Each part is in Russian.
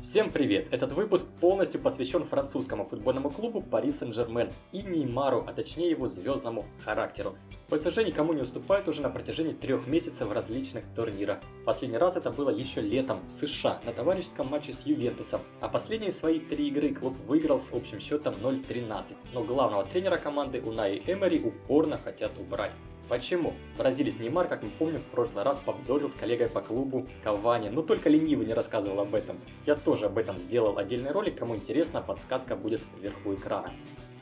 Всем привет! Этот выпуск полностью посвящен французскому футбольному клубу Пари Сен Жермен и Неймару, а точнее его звездному характеру. ПСЖ никому не уступает уже на протяжении 3 месяцев в различных турнирах. Последний раз это было еще летом в США на товарищеском матче с Ювентусом, а последние свои 3 игры клуб выиграл с общим счетом 0-13, но главного тренера команды Унаи Эмери упорно хотят убрать. Почему? Бразилец Неймар, как мы помним, в прошлый раз повздорил с коллегой по клубу Кавани, но только ленивый не рассказывал об этом. Я тоже об этом сделал отдельный ролик, кому интересно, подсказка будет вверху экрана.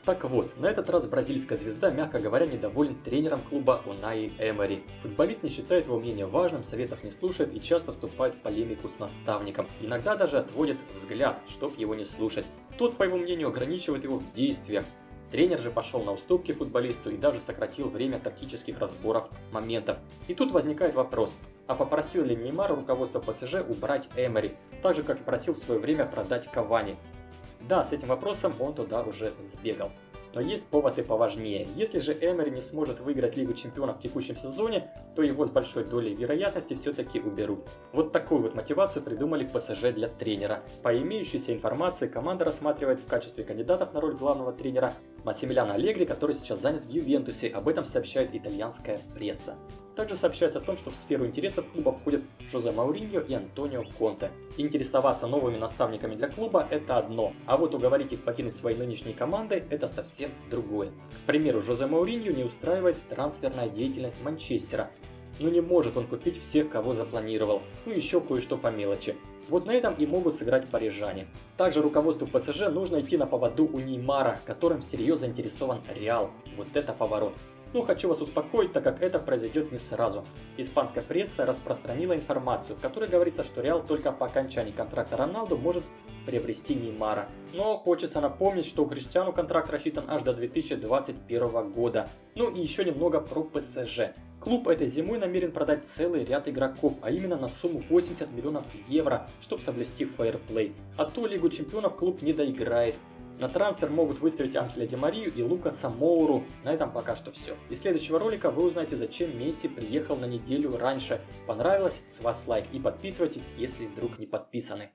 Так вот, на этот раз бразильская звезда, мягко говоря, недоволен тренером клуба Унаи Эмери. Футболист не считает его мнение важным, советов не слушает и часто вступает в полемику с наставником. Иногда даже отводит взгляд, чтоб его не слушать. Тот, по его мнению, ограничивает его в действиях. Тренер же пошел на уступки футболисту и даже сократил время тактических разборов моментов. И тут возникает вопрос, а попросил ли Неймар руководство ПСЖ убрать Эмери, так же как и просил в свое время продать Кавани? Да, с этим вопросом он туда уже сбегал. Но есть повод и поважнее. Если же Эмери не сможет выиграть Лигу Чемпионов в текущем сезоне, то его с большой долей вероятности все-таки уберут. Вот такую вот мотивацию придумали в ПСЖ для тренера. По имеющейся информации, команда рассматривает в качестве кандидатов на роль главного тренера Массимилиано Аллегри, который сейчас занят в Ювентусе. Об этом сообщает итальянская пресса. Также сообщается о том, что в сферу интересов клуба входят Жозе Моуриньо и Антонио Конте. Интересоваться новыми наставниками для клуба – это одно, а вот уговорить их покинуть свои нынешние команды – это совсем другое. К примеру, Жозе Моуриньо не устраивает трансферная деятельность Манчестера. Но не может он купить всех, кого запланировал, ну еще кое-что по мелочи. Вот на этом и могут сыграть парижане. Также руководству ПСЖ нужно идти на поводу у Неймара, которым всерьез заинтересован Реал. Вот это поворот. Но хочу вас успокоить, так как это произойдет не сразу. Испанская пресса распространила информацию, в которой говорится, что Реал только по окончании контракта Роналду может приобрести Неймара. Но хочется напомнить, что у Криштиану контракт рассчитан аж до 2021 года. Ну и еще немного про ПСЖ. Клуб этой зимой намерен продать целый ряд игроков, а именно на сумму 80 миллионов евро, чтобы соблюсти фейерплей. А то Лигу Чемпионов клуб не доиграет. На трансфер могут выставить Ангеля Де Марию и Лукаса Моуру. На этом пока что все. Из следующего ролика вы узнаете, зачем Месси приехал на неделю раньше. Понравилось? С вас лайк и подписывайтесь, если вдруг не подписаны.